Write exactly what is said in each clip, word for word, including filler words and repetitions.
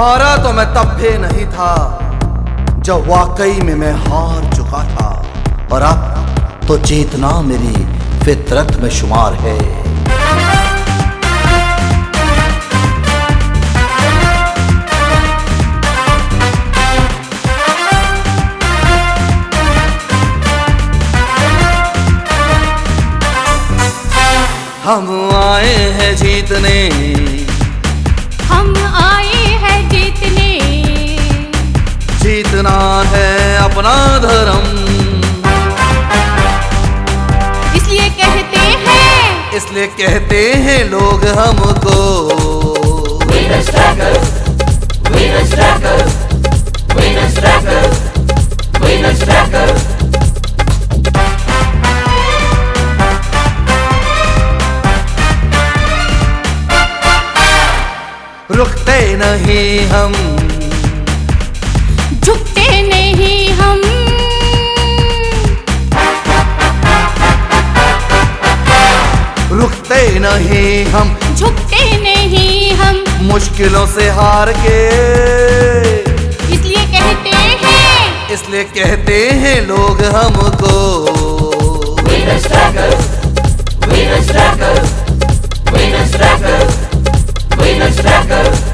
हारा तो मैं तब भी नहीं था जब वाकई में मैं हार चुका था, और अब तो जीतना मेरी फितरत में शुमार है। हम आए हैं जीतने, हम आए हैं जीतने, जीतना है अपना धर्म, इसलिए कहते हैं इसलिए कहते हैं लोग हमको winners trackers, winners trackers, winners trackers, winners trackers. रुकते नहीं हम, झुकते नहीं हम, रुकते नहीं हम, झुकते नहीं हम, मुश्किलों से हार के इसलिए कहते हैं इसलिए कहते हैं लोग हमको winners trackers, winners trackers, winners trackers, winners trackers.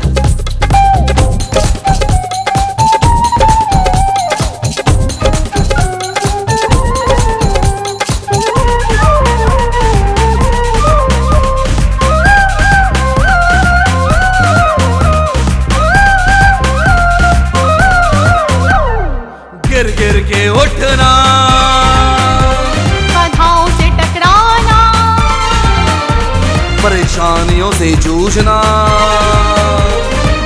गिर गिर के उठना, बाधाओं से टकराना, परेशानियों से जूझना,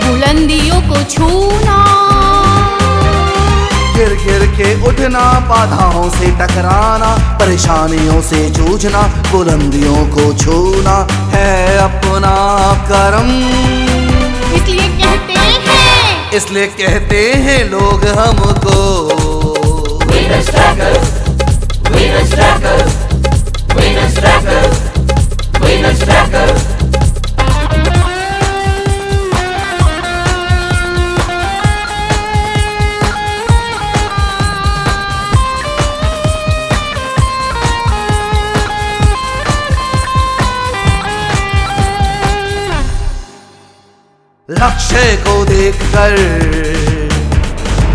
बुलंदियों को छूना। गिर गिर के उठना, बाधाओं से टकराना, परेशानियों से जूझना, बुलंदियों को छूना है अपना कर्म, इसलिए कहते हैं इसलिए कहते हैं लोग हमको winners trackers, winners trackers, winners trackers, winners trackers. लक्ष्य को देखकर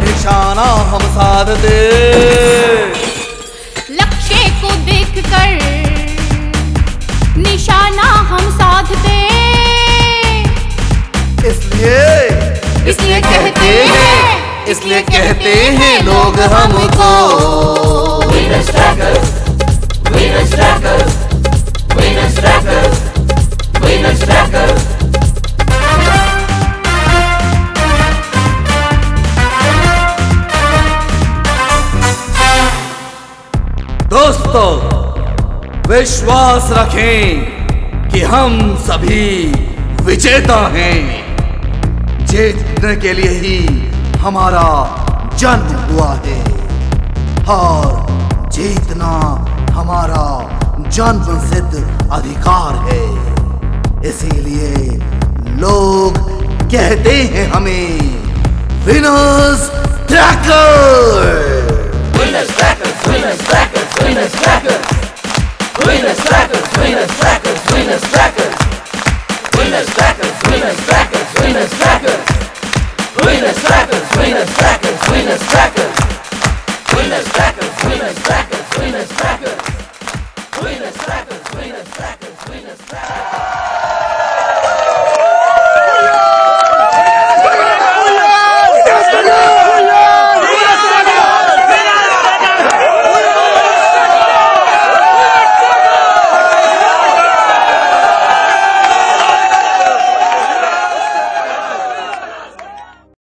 निशाना हम साधते, लक्ष्य को देखकर निशाना हम साधते, इसलिए इसलिए कहते हैं इसलिए कहते हैं लोग हमको winners trackers, winners trackers, winners trackers, winners trackers. दोस्तों, विश्वास रखें कि हम सभी विजेता हैं। जीतने के लिए ही हमारा जन्म हुआ है और जीतना हमारा जन्मसिद्ध अधिकार है। इसीलिए लोग कहते हैं हमें winners trackers, winners trackers, winners trackers, Winners Track, Winners Track, Winners Track, Winners Track, Winners Track.